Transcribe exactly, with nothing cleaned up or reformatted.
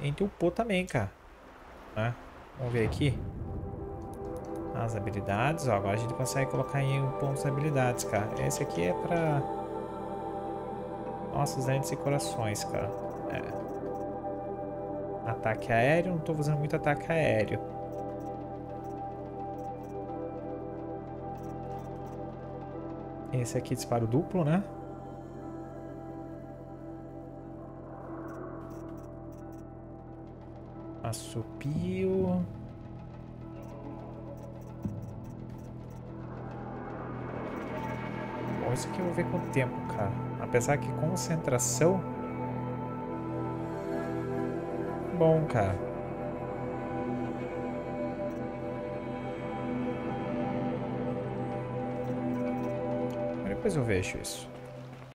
Tem teu pô também, cara. Né? Vamos ver aqui. As habilidades, ó. Agora a gente consegue colocar em pontos de habilidades, cara. Esse aqui é pra... Nossa, os dentes e corações, cara. É. Ataque aéreo. Não tô usando muito ataque aéreo. Esse aqui é disparo duplo, né? Assopio. Bom, isso aqui eu vou ver com o tempo, cara. Apesar que concentração... Bom, cara. Depois eu vejo isso.